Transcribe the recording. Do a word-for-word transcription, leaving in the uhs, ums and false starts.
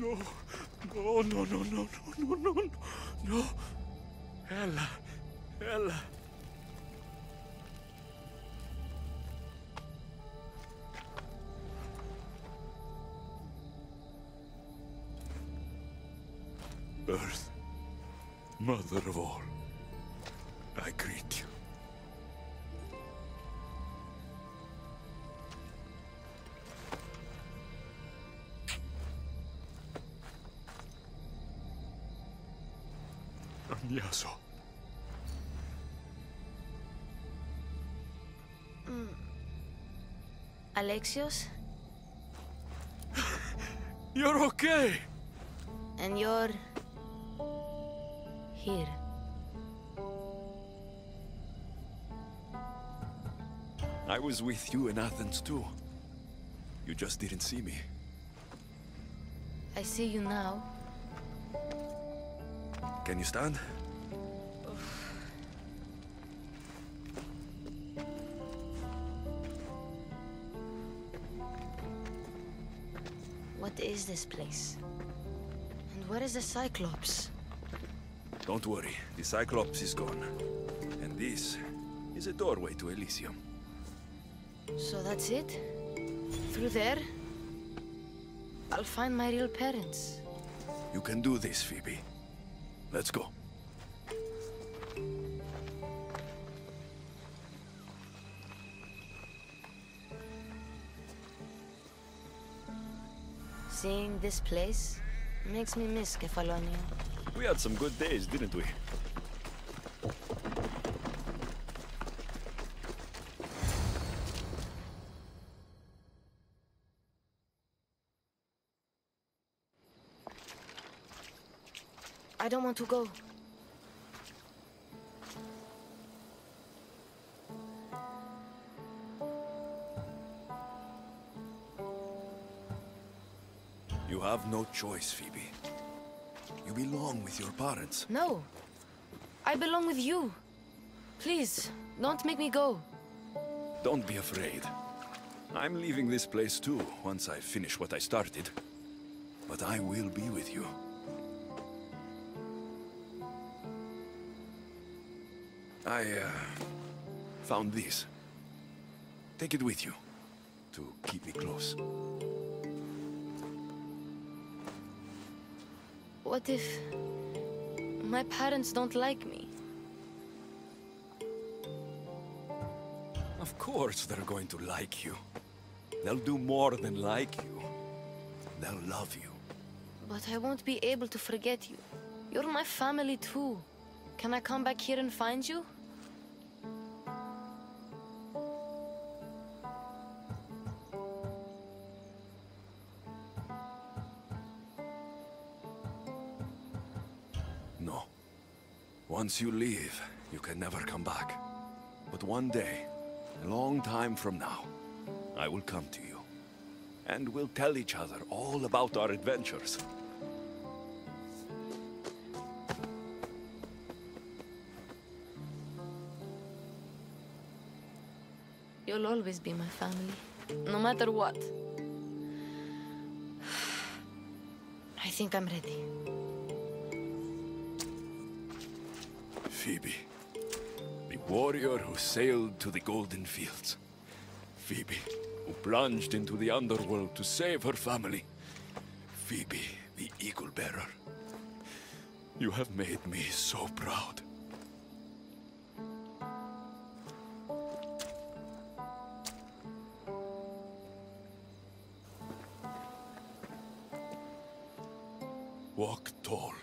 No, no, no, no, no, no, no, no, no. Ella, Ella. Earth, mother of all, I greet you. Anyaso. Mm. Alexios? You're okay! And you're... here. I was with you in Athens too. You just didn't see me. I see you now. Can you stand? What is this place? And where is the Cyclops? Don't worry, the Cyclops is gone. And this is a doorway to Elysium. So that's it? Through there? I'll find my real parents. You can do this, Phoibe. Let's go. Seeing this place makes me miss Kefalonia. We had some good days, didn't we? I don't want to go. You have no choice, Phoibe. You belong with your parents. No. I belong with you. Please, don't make me go. Don't be afraid. I'm leaving this place too, once I finish what I started. But I will be with you. I, uh, found this. Take it with you, to keep me close. What if my parents don't like me? Of course they're going to like you. They'll do more than like you. They'll love you. But I won't be able to forget you. You're my family too. Can I come back here and find you? Once you leave, you can never come back. But one day, a long time from now, I will come to you. And we'll tell each other all about our adventures. You'll always be my family, no matter what. I think I'm ready. Phoibe, the warrior who sailed to the golden fields. Phoibe, who plunged into the underworld to save her family. Phoibe, the eagle bearer. You have made me so proud. Walk tall.